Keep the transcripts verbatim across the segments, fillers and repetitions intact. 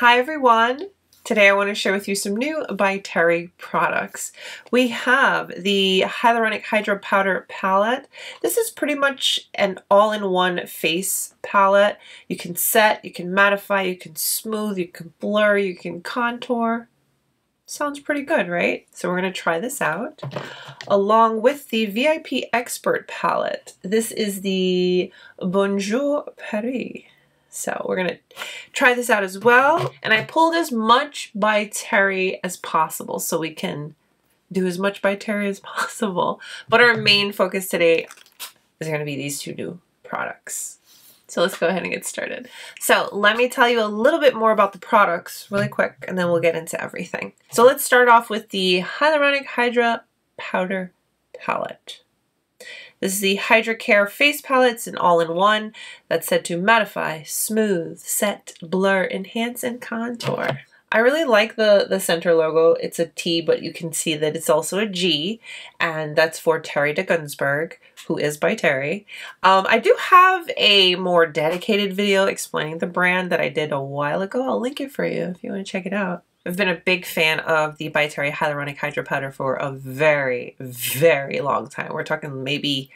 Hi everyone! Today I want to share with you some new By Terry products. We have the Hyaluronic Hydra Powder Palette. This is pretty much an all-in-one face palette. You can set, you can mattify, you can smooth, you can blur, you can contour. Sounds pretty good, right? So we're going to try this out. Along with the V I P Expert Palette. This is the Bonjour Paris. So we're going to try this out as well. And I pulled as much By Terry as possible so we can do as much By Terry as possible. But our main focus today is going to be these two new products. So let's go ahead and get started. So let me tell you a little bit more about the products really quick, and then we'll get into everything. So let's start off with the Hyaluronic Hydra Powder Palette. This is the Hydra Care Face Palettes, an all-in-one that's said to mattify, smooth, set, blur, enhance, and contour. I really like the, the center logo. It's a T, but you can see that it's also a G, and that's for Terry de Gunsberg, who is By Terry. Um, I do have a more dedicated video explaining the brand that I did a while ago. I'll link it for you if you want to check it out. I've been a big fan of the By Terry Hyaluronic Hydra Powder for a very, very long time. We're talking maybe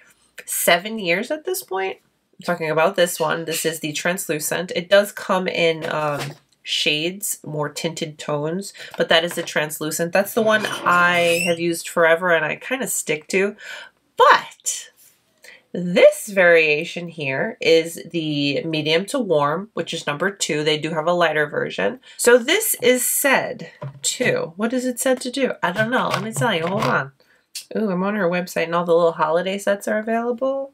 seven years at this point. I'm talking about this one. This is the translucent. It does come in um, shades, more tinted tones, but that is the translucent. That's the one I have used forever and I kind of stick to. But this variation here is the medium to warm, which is number two. They do have a lighter version. So this is said to, what is it said to do? I don't know. Let me tell you. Hold on. Ooh, I'm on her website and all the little holiday sets are available.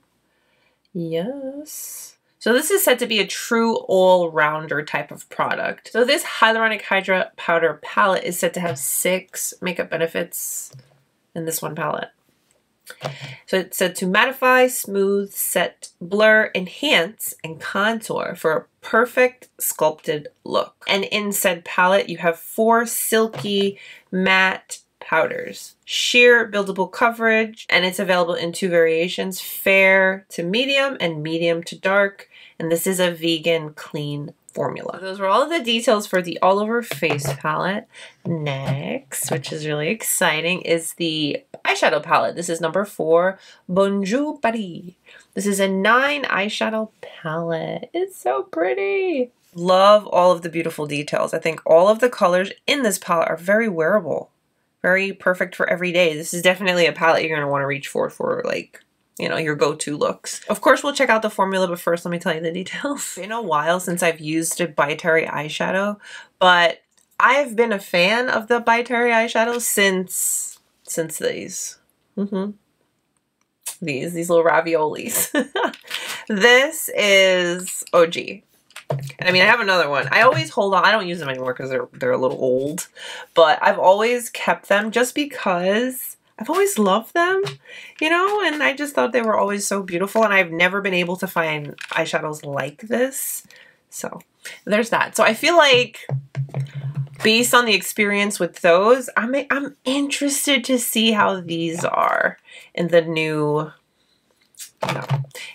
Yes. So this is said to be a true all-rounder type of product. So this Hyaluronic Hydra Powder Palette is said to have six makeup benefits in this one palette. So it said to mattify, smooth, set, blur, enhance, and contour for a perfect sculpted look. And in said palette, you have four silky matte powders. Sheer buildable coverage, and it's available in two variations, fair to medium and medium to dark. And this is a vegan clean formula. Those were all of the details for the all over face palette. Next, which is really exciting, is the eyeshadow palette. This is number four, Bonjour Paris. This is a nine eyeshadow palette. It's so pretty. Love all of the beautiful details. I think all of the colors in this palette are very wearable, very perfect for every day. This is definitely a palette you're going to want to reach for for like, you know, your go-to looks. Of course, we'll check out the formula, but first let me tell you the details. It's been a while since I've used a By Terry eyeshadow, but I've been a fan of the By Terry eyeshadow since, since these. Mm-hmm. These, these little raviolis. This is O G. I mean, I have another one. I always hold on. I don't use them anymore because they're, they're a little old, but I've always kept them just because I've always loved them, you know, and I just thought they were always so beautiful, and I've never been able to find eyeshadows like this. So there's that. So I feel like based on the experience with those, I'm, I'm interested to see how these are in the new, no.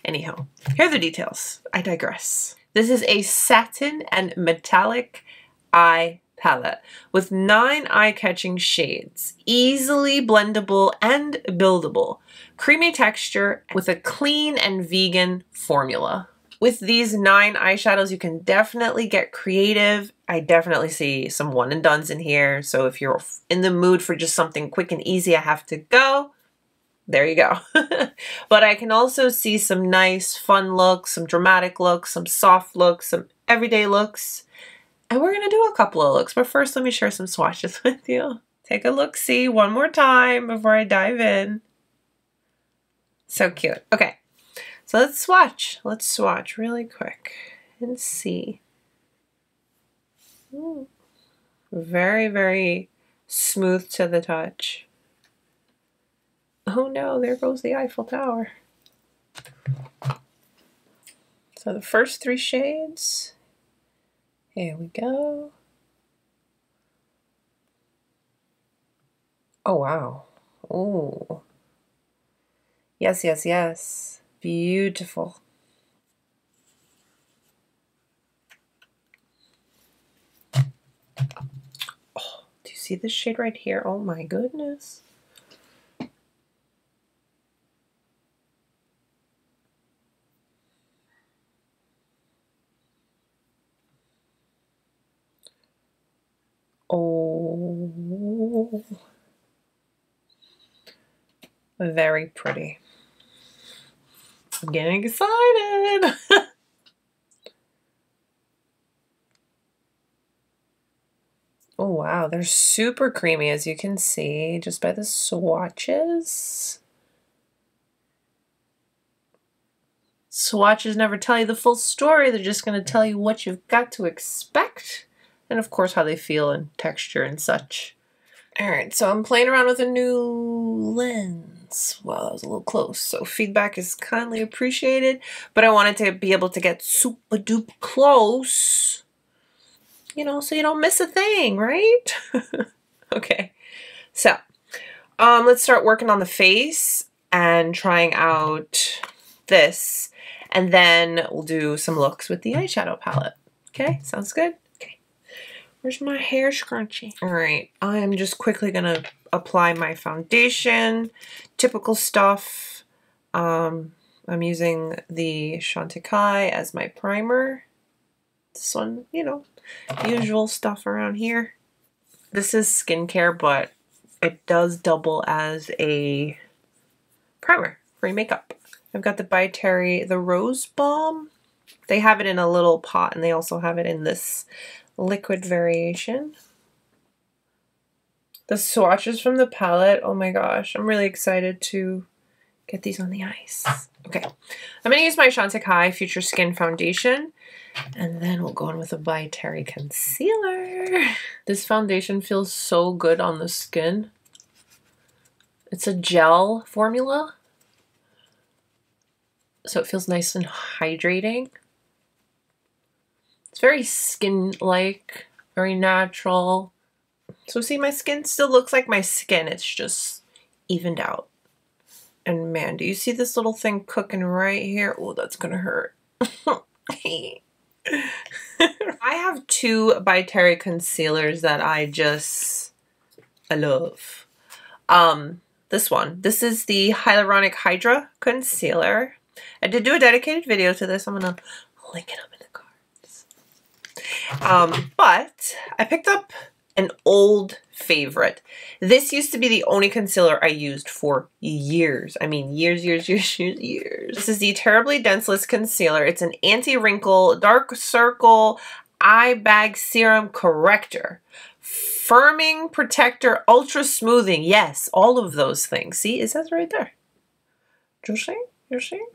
Anyhow, here are the details. I digress. This is a satin and metallic eye palette with nine eye-catching shades, easily blendable and buildable, creamy texture with a clean and vegan formula. With these nine eyeshadows, you can definitely get creative. I definitely see some one and dones in here. So if you're in the mood for just something quick and easy, I have to go, there you go. But I can also see some nice fun looks, some dramatic looks, some soft looks, some everyday looks. And we're going to do a couple of looks, but first let me share some swatches with you. Take a look-see one more time before I dive in. So cute. Okay, so let's swatch. Let's swatch really quick and see. Ooh. Very, very smooth to the touch. Oh no, there goes the Eiffel Tower. So the first three shades. Here we go. Oh, wow. Oh. Yes, yes, yes. Beautiful. see this shade right here. Oh my goodness. Oh, very pretty. I'm getting excited. Oh, wow. They're super creamy, as you can see, just by the swatches. Swatches never tell you the full story. They're just going to tell you what you've got to expect. And of course how they feel and texture and such. Alright, so I'm playing around with a new lens. Wow, that was a little close. So feedback is kindly appreciated, but I wanted to be able to get super duper close. You know, so you don't miss a thing, right? Okay, so um, let's start working on the face and trying out this. And then we'll do some looks with the eyeshadow palette. Okay, sounds good. Where's my hair scrunchie? All right, I am just quickly gonna apply my foundation, typical stuff. Um, I'm using the Chantecaille as my primer. This one, you know, usual stuff around here. This is skincare, but it does double as a primer for your makeup. I've got the By Terry, the Rose Balm. They have it in a little pot, and they also have it in this liquid variation. The swatches from the palette, oh my gosh, I'm really excited to get these on the eyes. Okay, I'm gonna use my Chantecaille Future Skin Foundation, and then we'll go in with a By Terry Concealer. This foundation feels so good on the skin. It's a gel formula, so it feels nice and hydrating. It's very skin-like, very natural. So see, my skin still looks like my skin. It's just evened out. And man, do you see this little thing cooking right here? Oh, that's gonna hurt. I have two By Terry concealers that I just, I love. Um, this one. This is the Hyaluronic Hydra Concealer. I did do a dedicated video to this. I'm gonna link it up in the card. Um, but I picked up an old favorite. This used to be the only concealer I used for years. I mean, years, years, years, years, years. This is the Terrybly Densiliss Concealer. It's an anti-wrinkle, dark circle, eye bag serum corrector, firming protector, ultra smoothing. Yes, all of those things. See, it says right there. You're seeing? You're seeing?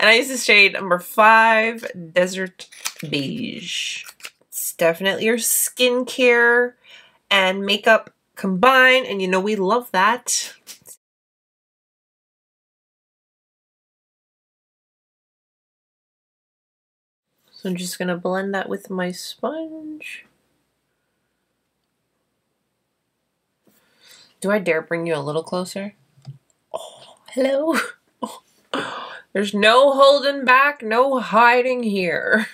And I use the shade number five, Desert Beige. It's definitely your skincare and makeup combined, and you know we love that. So I'm just gonna blend that with my sponge. Do I dare bring you a little closer? Oh, hello. There's no holding back, no hiding here.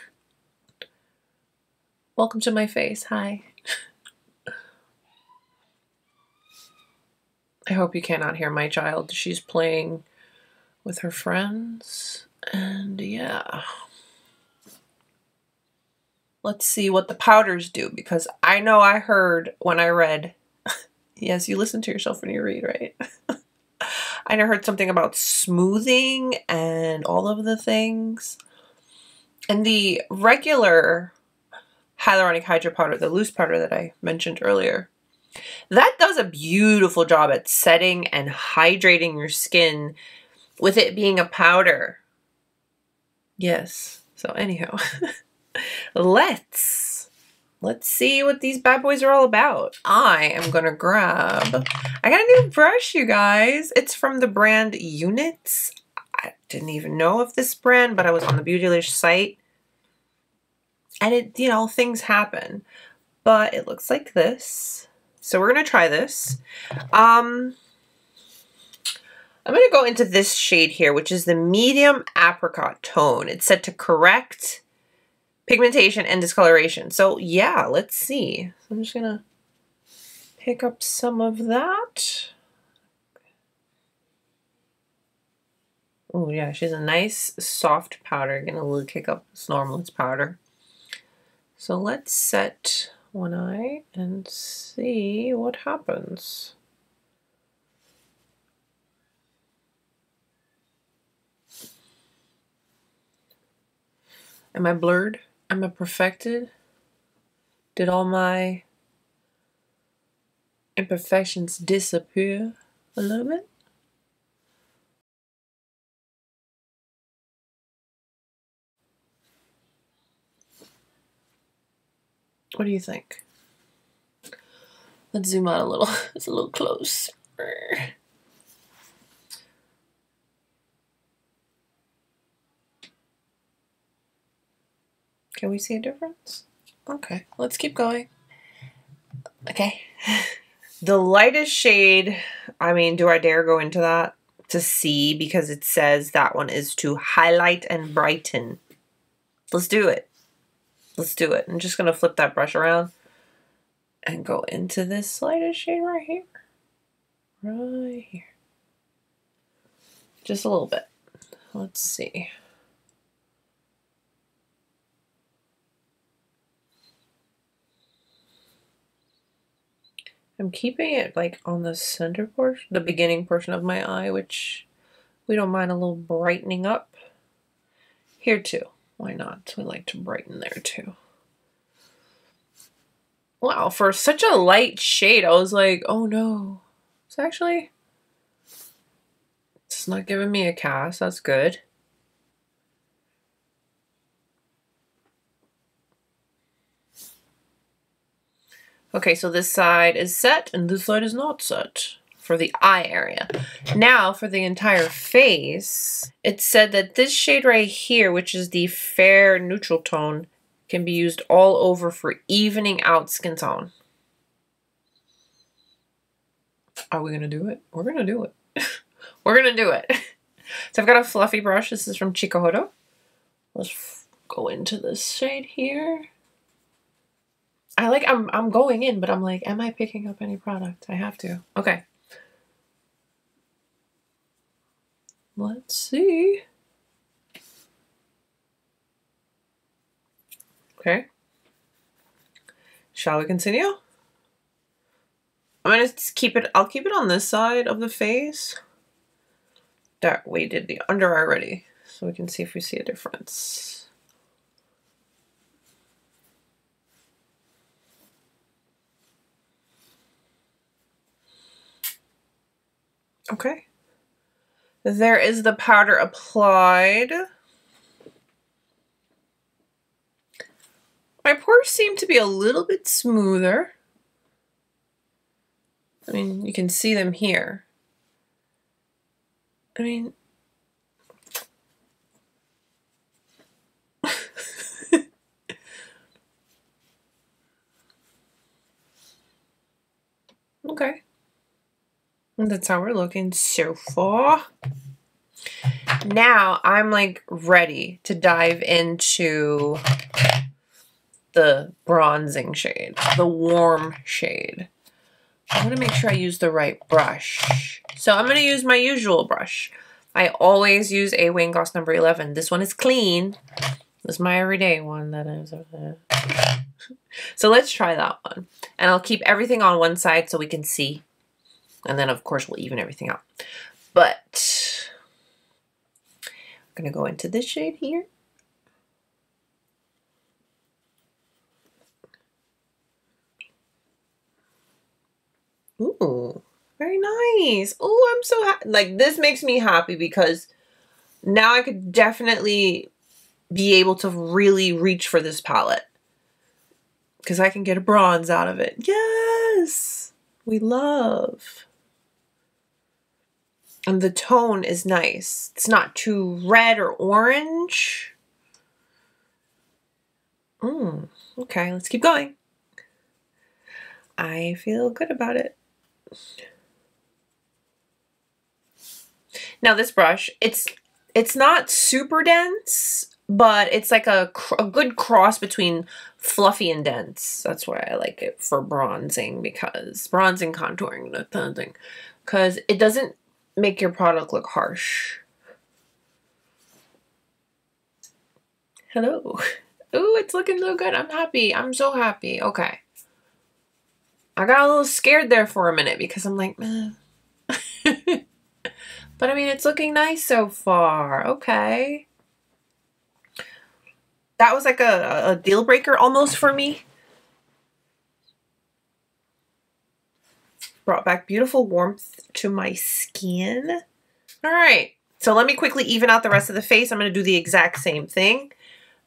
Welcome to my face. Hi. I hope you cannot hear my child. She's playing with her friends. And yeah. Let's see what the powders do, because I know I heard when I read. Yes, you listen to yourself when you read, right? I heard something about smoothing and all of the things. And the regular Hyaluronic Hydra Powder, the loose powder that I mentioned earlier, that does a beautiful job at setting and hydrating your skin with it being a powder. Yes. So anyhow, let's... Let's see what these bad boys are all about. I am gonna grab, I got a new brush, you guys. It's from the brand Units. I didn't even know of this brand, but I was on the Beautylish site. And it, you know, things happen. But it looks like this. So we're gonna try this. Um, I'm gonna go into this shade here, which is the medium apricot tone. It's set to correct pigmentation and discoloration. So yeah, let's see. So I'm just gonna pick up some of that. Oh yeah, she's a nice soft powder. Gonna little kick up this Normal's powder. So let's set one eye and see what happens. Am I blurred? Am I perfected? Did all my imperfections disappear a little bit? What do you think? Let's zoom out a little. It's a little close. Can we see a difference? Okay, let's keep going. Okay. The lightest shade, I mean, do I dare go into that to see, because it says that one is to highlight and brighten. Let's do it. Let's do it. I'm just going to flip that brush around and go into this lightest shade right here. Right here. Just a little bit. Let's see. I'm keeping it like on the center portion, the beginning portion of my eye, which we don't mind a little brightening up. Here too. Why not? We like to brighten there too. Wow, for such a light shade, I was like, oh no. It's actually, it's not giving me a cast. That's good. Okay, so this side is set and this side is not set for the eye area. Now for the entire face, it said that this shade right here, which is the fair neutral tone, can be used all over for evening out skin tone. Are we gonna do it? We're gonna do it. We're gonna do it. So I've got a fluffy brush. This is from Chikahodo. Let's go into this shade here. I like, I'm, I'm going in, but I'm like, am I picking up any product? I have to. Okay. Let's see. Okay. Shall we continue? I'm gonna keep it, I'll keep it on this side of the face. That we did the under eye already. So we can see if we see a difference. Okay. There is the powder applied. My pores seem to be a little bit smoother. I mean, you can see them here. I mean... Okay. That's how we're looking so far. Now I'm like ready to dive into the bronzing shade, the warm shade. I want to make sure I use the right brush. So I'm going to use my usual brush. I always use a Wayne Goss number eleven. This one is clean. This is my everyday one that is over there. So let's try that one. And I'll keep everything on one side so we can see. And then, of course, we'll even everything out. But I'm going to go into this shade here. Ooh, very nice. Ooh, I'm so happy. Like, this makes me happy because now I could definitely be able to really reach for this palette. Because I can get a bronze out of it. Yes! We love... And the tone is nice. It's not too red or orange. Mm, okay, let's keep going. I feel good about it. Now this brush, it's it's not super dense. but it's like a, a good cross between fluffy and dense. That's why I like it for bronzing, because bronzing, contouring, that kind of thing, because it doesn't make your product look harsh. Hello. Ooh, it's looking so good. I'm happy. I'm so happy. Okay. I got a little scared there for a minute because I'm like, meh. But I mean, it's looking nice so far. Okay. That was like a, a deal breaker almost for me. Brought back beautiful warmth to my skin. All right. So let me quickly even out the rest of the face. I'm going to do the exact same thing.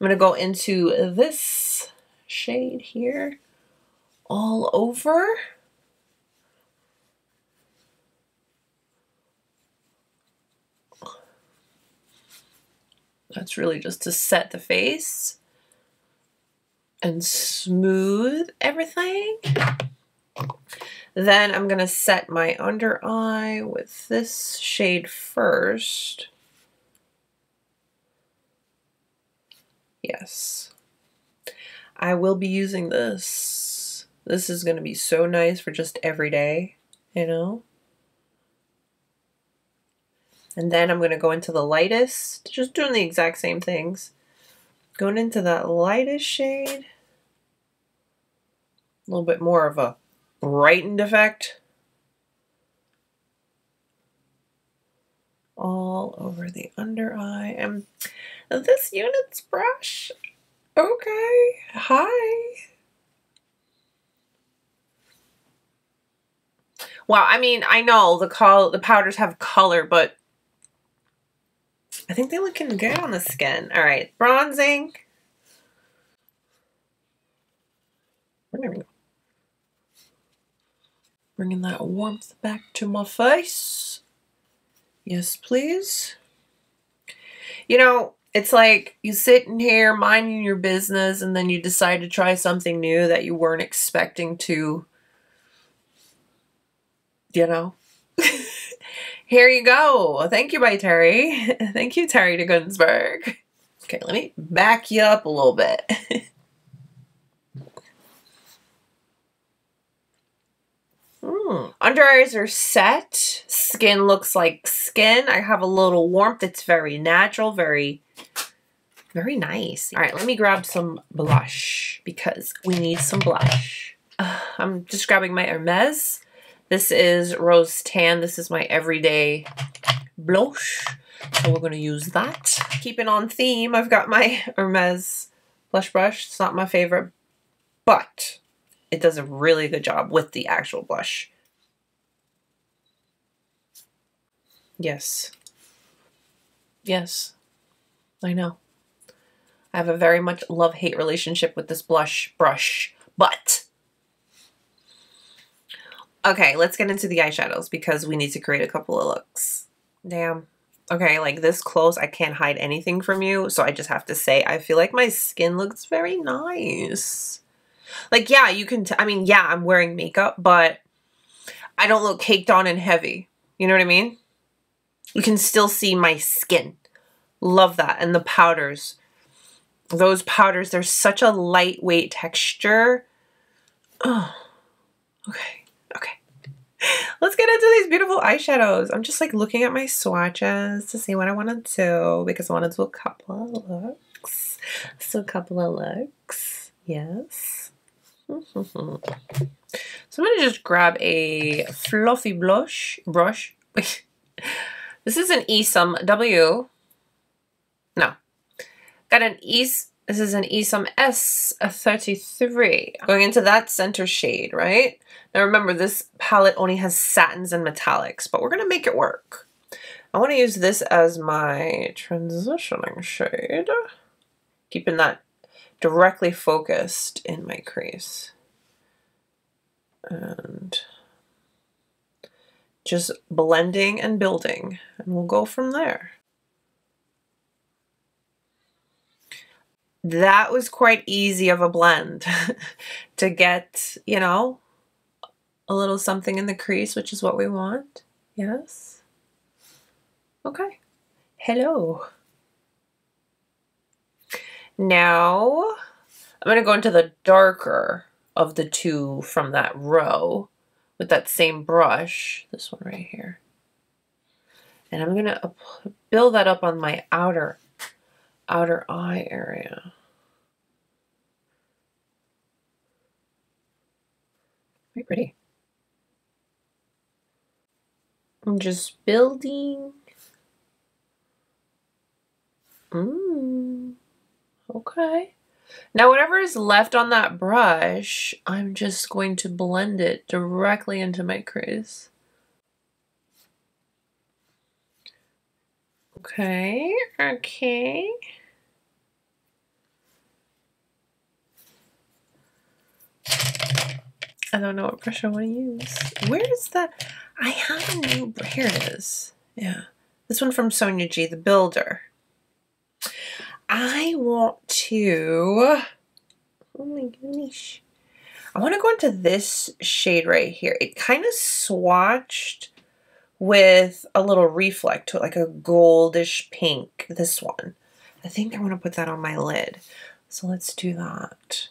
I'm going to go into this shade here all over. That's really just to set the face and smooth everything. Then I'm going to set my under eye with this shade first. Yes, I will be using this. This is going to be so nice for just every day, you know. And then I'm going to go into the lightest, just doing the exact same things. Going into that lightest shade. A little bit more of a brightened effect. All over the under eye. And this Units brush. Okay. Hi. Well, I mean, I know the col the powders have color, but I think they're looking good on the skin. All right. Bronzing. There we go. Bringing that warmth back to my face. Yes, please. You know, it's like you sit in here minding your business and then you decide to try something new that you weren't expecting to, you know. Here you go. Thank you, By Terry. Thank you, Terry de Gunsberg. Okay, let me back you up a little bit. Mm. Under eyes are set. Skin looks like skin. I have a little warmth. It's very natural, very, very nice. All right, let me grab some blush because we need some blush. Uh, I'm just grabbing my Hermes. This is Rose Tan. This is my everyday blush. So we're going to use that. Keeping on theme, I've got my Hermes blush brush. It's not my favorite, but it does a really good job with the actual blush. Yes. Yes. I know. I have a very much love-hate relationship with this blush brush, but... Okay, let's get into the eyeshadows because we need to create a couple of looks. Damn. Okay, like this close, I can't hide anything from you, so I just have to say I feel like my skin looks very nice. Like, yeah, you can, t I mean, yeah, I'm wearing makeup, but I don't look caked on and heavy. You know what I mean? You can still see my skin. Love that. And the powders. Those powders, they're such a lightweight texture. Oh, okay. Okay. Let's get into these beautiful eyeshadows. I'm just like looking at my swatches to see what I want to do because I want to do a couple of looks. So a couple of looks. Yes. So I'm going to just grab a fluffy blush brush. This is an Esom W. No. Got an Esom. This is an Esom S thirty-three. Going into that center shade, right? Now remember, this palette only has satins and metallics, but we're going to make it work. I want to use this as my transitioning shade. Keeping that directly focused in my crease and just blending and building, and we'll go from there. That was quite easy of a blend to get, you know, a little something in the crease, which is what we want. Yes. Okay. Hello. Now I'm going to go into the darker of the two from that row with that same brush, this one right here. And I'm going to build that up on my outer, outer eye area. Very pretty. I'm just building. Mm, okay. Now whatever is left on that brush, I'm just going to blend it directly into my crease. Okay, okay. I don't know what brush I want to use. Where is that? I have a new, here it is. Yeah, this one from Sonia G, the builder. I want to, oh my gosh. I want to go into this shade right here. It kind of swatched with a little reflect to it, like a goldish pink, this one. I think I want to put that on my lid. So let's do that.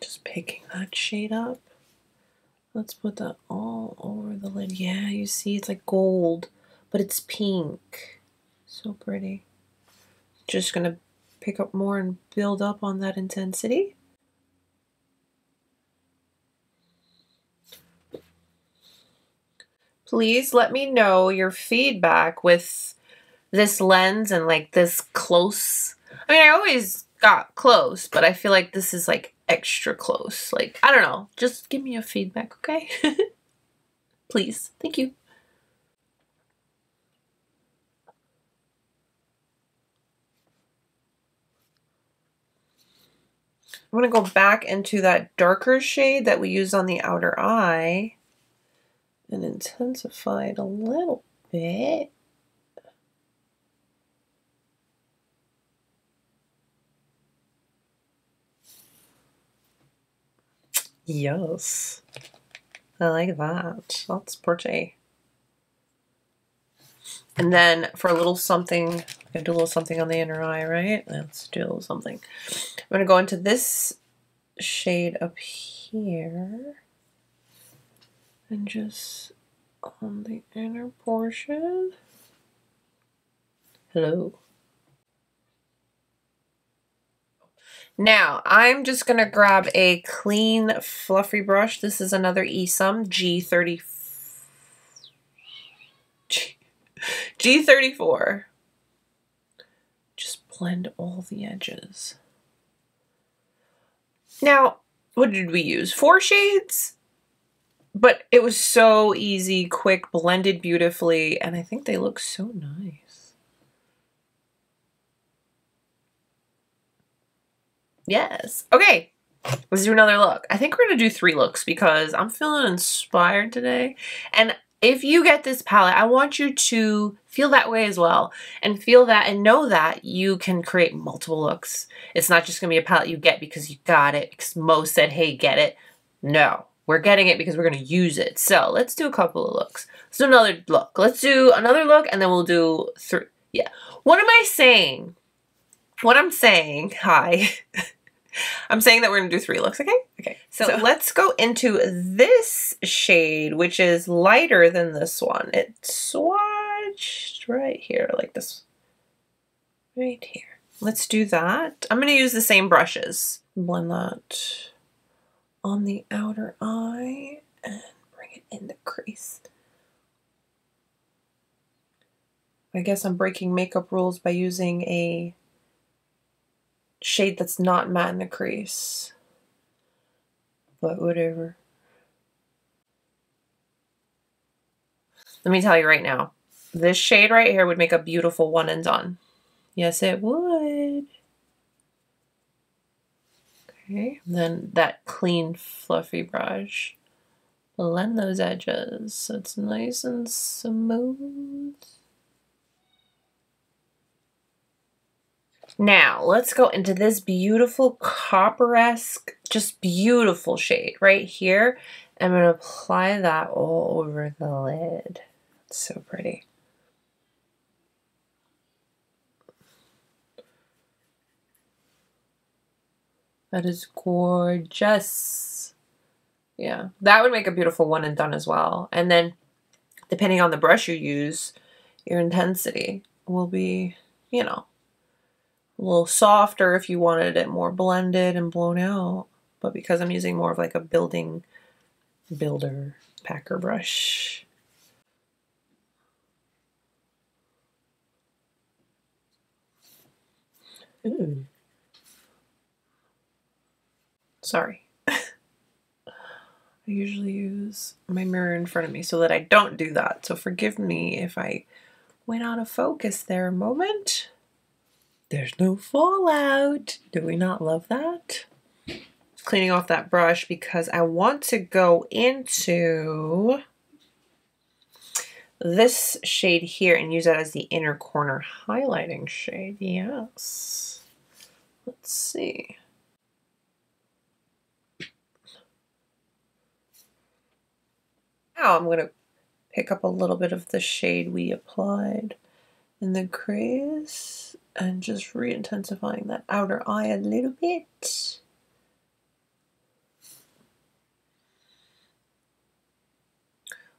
Just picking that shade up. Let's put that all over the lid. Yeah, you see it's like gold, but it's pink. So pretty. Just gonna pick up more and build up on that intensity. Please let me know your feedback with this lens and like this close. I mean, I always got close, but I feel like this is like extra close. Like, I don't know. Just give me your feedback, okay? Please. Thank you. I'm going to go back into that darker shade that we used on the outer eye. And intensify it a little bit. Yes, I like that. That's pretty. And then for a little something, I can do a little something on the inner eye, right? Let's do a little something. I'm going to go into this shade up here. And just on the inner portion. Hello. Now, I'm just going to grab a clean, fluffy brush. This is another E S U M G thirty, G thirty-four. Just blend all the edges. Now, what did we use? Four shades? But it was so easy, quick, blended beautifully, and I think they look so nice. Yes. Okay, let's do another look. I think we're going to do three looks because I'm feeling inspired today. And if you get this palette, I want you to feel that way as well and feel that and know that you can create multiple looks. It's not just going to be a palette you get because you got it, because Mo said, hey, get it. No. We're getting it because we're going to use it. So let's do a couple of looks. Let's do another look. Let's do another look and then we'll do three. Yeah. What am I saying? What I'm saying, hi. I'm saying that we're going to do three looks, okay? Okay. So, so let's go into this shade, which is lighter than this one. It swatched right here, like this. Right here. Let's do that. I'm going to use the same brushes. Blend that on the outer eye and bring it in the crease. I guess I'm breaking makeup rules by using a shade that's not matte in the crease, but whatever. Let me tell you right now, this shade right here would make a beautiful one and done. Yes, it would. Okay, and then that clean, fluffy brush. Blend those edges so it's nice and smooth. Now, let's go into this beautiful copper-esque, just beautiful shade right here. I'm going to apply that all over the lid. It's so pretty. That is gorgeous. Yeah, that would make a beautiful one and done as well. And then depending on the brush you use, your intensity will be, you know, a little softer if you wanted it more blended and blown out. But because I'm using more of like a building builder packer brush. Ooh. Sorry. I usually use my mirror in front of me so that I don't do that. So forgive me if I went out of focus there a moment. There's no fallout. Do we not love that? Cleaning off that brush because I want to go into this shade here and use that as the inner corner highlighting shade. Yes. Let's see. Now I'm going to pick up a little bit of the shade we applied in the crease and just re-intensifying that outer eye a little bit.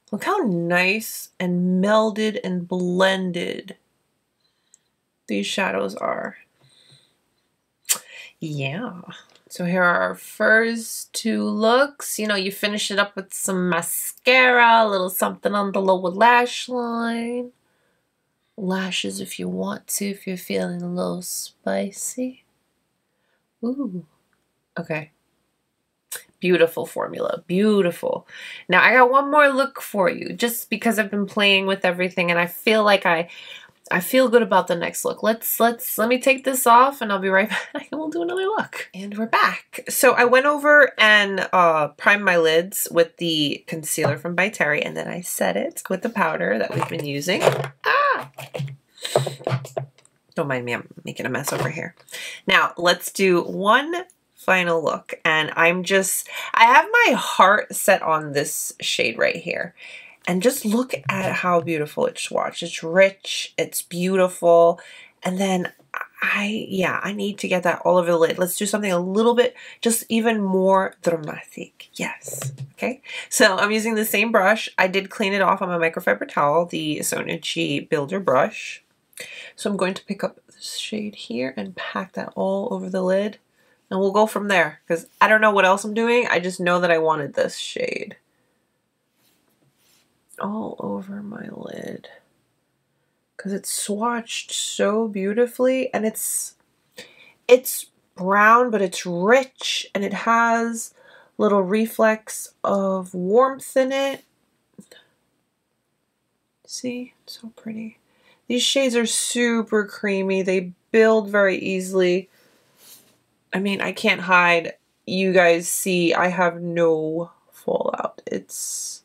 Look how nice and melded and blended these shadows are. Yeah. So here are our first two looks. You know, you finish it up with some mascara, a little something on the lower lash line. Lashes if you want to, if you're feeling a little spicy. Ooh. Okay. Beautiful formula. Beautiful. Now I got one more look for you just because I've been playing with everything and I feel like I I feel good about the next look. Let's let's let me take this off and I'll be right back and we'll do another look. And we're back. So I went over and uh primed my lids with the concealer from By Terry and then I set it with the powder that we've been using. Ah! Don't mind me, I'm making a mess over here. Now let's do one final look, and I'm just, I have my heart set on this shade right here, and just look at how beautiful it's swatched. It's rich, it's beautiful, and then I, yeah, I need to get that all over the lid. Let's do something a little bit, just even more dramatic. Yes, okay. So I'm using the same brush. I did clean it off on my microfiber towel, the Sonia G Builder brush. So I'm going to pick up this shade here and pack that all over the lid. And we'll go from there because I don't know what else I'm doing. I just know that I wanted this shade all over my lid because it's swatched so beautifully and it's it's brown, but it's rich and it has little reflex of warmth in it. See, so pretty. These shades are super creamy. They build very easily. I mean, I can't hide. You guys see, I have no fallout. It's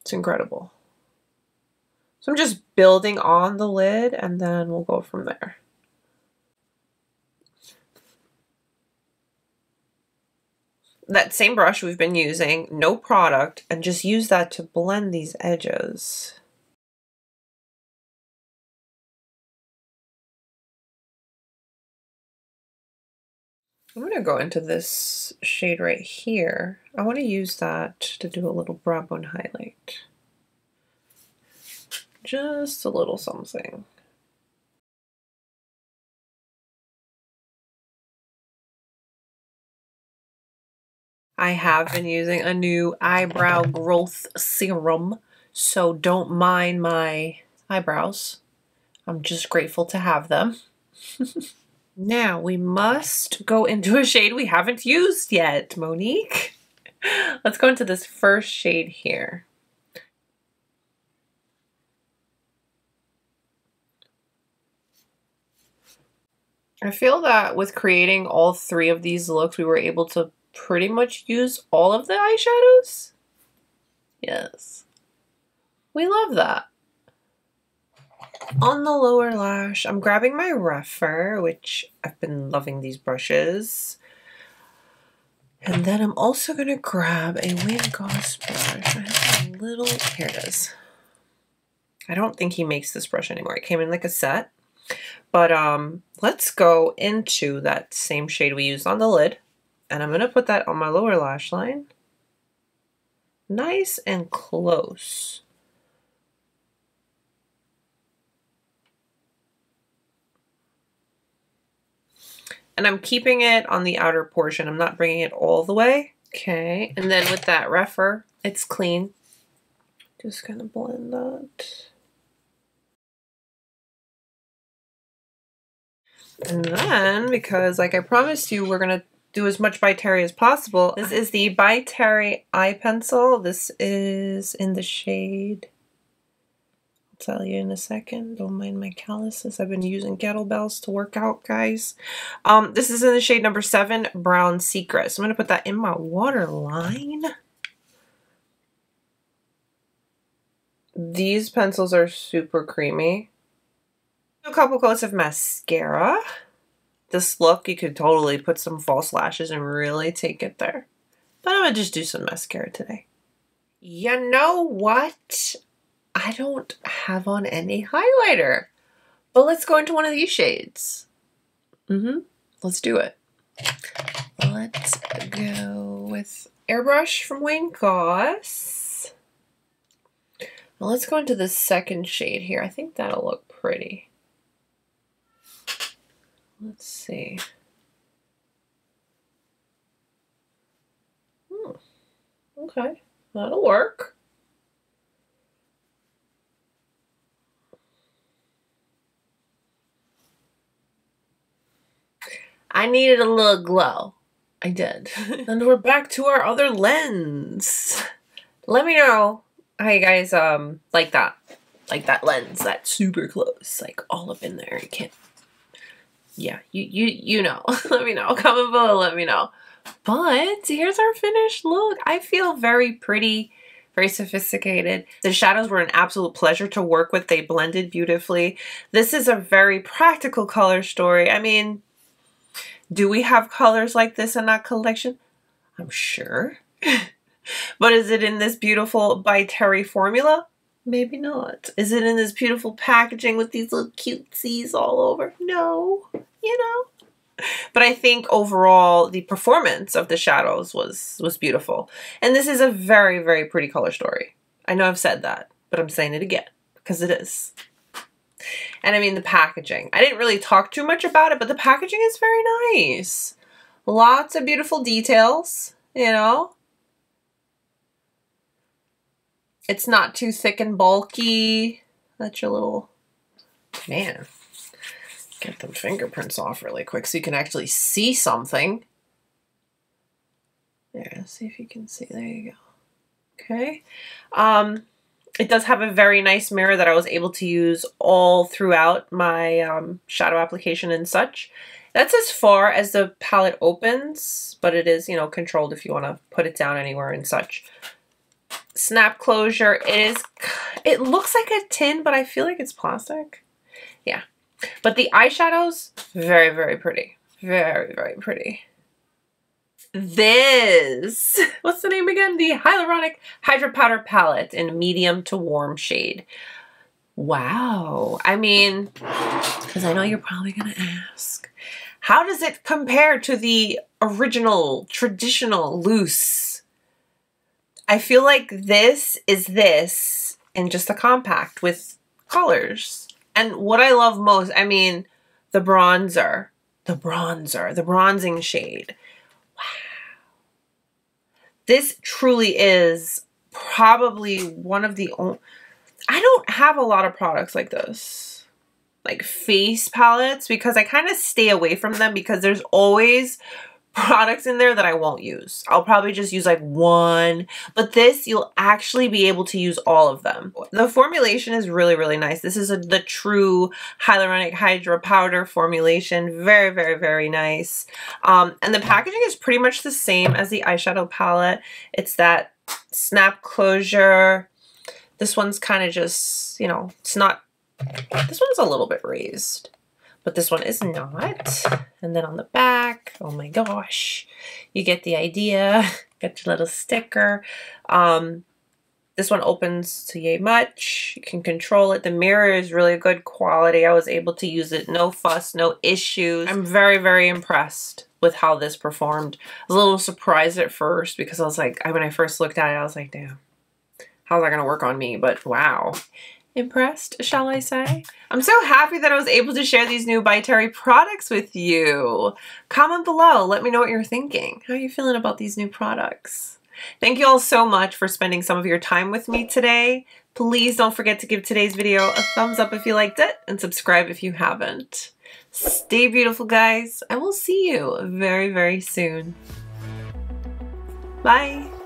it's incredible. So I'm just building on the lid and then we'll go from there. That same brush we've been using, no product, and just use that to blend these edges. I'm going to go into this shade right here. I want to use that to do a little brow bone highlight. Just a little something. I have been using a new eyebrow growth serum, so don't mind my eyebrows. I'm just grateful to have them. Now we must go into a shade we haven't used yet, Monique. Let's go into this first shade here. I feel that with creating all three of these looks, we were able to pretty much use all of the eyeshadows. Yes. We love that. On the lower lash, I'm grabbing my rougher, which I've been loving these brushes. And then I'm also going to grab a Wayne Goss brush. I have a little, here it is. I don't think he makes this brush anymore. It came in like a set. But um, let's go into that same shade we used on the lid. And I'm going to put that on my lower lash line. Nice and close. And I'm keeping it on the outer portion. I'm not bringing it all the way. Okay, and then with that refer, it's clean. Just gonna blend that. And then, because like I promised you, we're gonna do as much By Terry as possible. This is the By Terry Eye Pencil. This is in the shade, I'll tell you in a second. Don't mind my calluses. I've been using kettlebells to work out, guys. Um, this is in the shade number seven, Brown Secret. So I'm gonna put that in my waterline. These pencils are super creamy. A couple coats of mascara. This look, you could totally put some false lashes and really take it there. But I'm gonna just do some mascara today. You know what? I don't have on any highlighter. But let's go into one of these shades. Mm-hmm. Let's do it. Let's go with Airbrush from Wayne Goss. Now let's go into the second shade here. I think that'll look pretty. Let's see. Hmm. Okay, that'll work. I needed a little glow. I did. And we're back to our other lens. Let me know how you guys um like that. Like that lens, that super close, like all up in there. You can't. Yeah, you you you know. Let me know. Comment below, let me know. But here's our finished look. I feel very pretty, very sophisticated. The shadows were an absolute pleasure to work with. They blended beautifully. This is a very practical color story. I mean, do we have colors like this in our collection? I'm sure. But is it in this beautiful By Terry formula? Maybe not. Is it in this beautiful packaging with these little cutesies all over? No, you know. But I think overall the performance of the shadows was was beautiful. And this is a very, very pretty color story. I know I've said that, but I'm saying it again because it is. And I mean the packaging. I didn't really talk too much about it, but the packaging is very nice. Lots of beautiful details, you know. It's not too thick and bulky. That's your little, man, get them fingerprints off really quick so you can actually see something. There, let's see if you can see, there you go. Okay. Um, it does have a very nice mirror that I was able to use all throughout my um, shadow application and such. That's as far as the palette opens, but it is, you know, controlled if you want to put it down anywhere and such. Snap closure. It is, it looks like a tin, but I feel like it's plastic. Yeah. But the eyeshadows, very, very pretty. Very, very pretty. This, what's the name again? The Hyaluronic Hydra Powder Palette in medium to warm shade. Wow. I mean, because I know you're probably going to ask, how does it compare to the original, traditional, loose? I feel like this is this and just a compact with colors. And what I love most, I mean, the bronzer, the bronzer, the bronzing shade. Wow. This truly is probably one of the only, I don't have a lot of products like this, like face palettes, because I kind of stay away from them because there's always products in there that I won't use. I'll probably just use like one, but this you'll actually be able to use all of them. The formulation is really, really nice. This is a, the true Hyaluronic Hydra Powder formulation. Very, very, very nice. Um, and the packaging is pretty much the same as the eyeshadow palette. It's that snap closure. This one's kind of just, you know, it's not, this one's a little bit raised. But this one is not. And then on the back, oh my gosh, you get the idea. Got your little sticker. Um, This one opens to yay much. You can control it. The mirror is really good quality. I was able to use it. No fuss, no issues. I'm very, very impressed with how this performed. I was a little surprised at first because I was like, when I first looked at it, I was like, damn, how's that gonna work on me? But wow. Impressed, shall I say? I'm so happy that I was able to share these new By Terry products with you. Comment below, let me know what you're thinking. How are you feeling about these new products? Thank you all so much for spending some of your time with me today. Please don't forget to give today's video a thumbs up if you liked it and subscribe if you haven't. Stay beautiful, guys. I will see you very, very soon. Bye.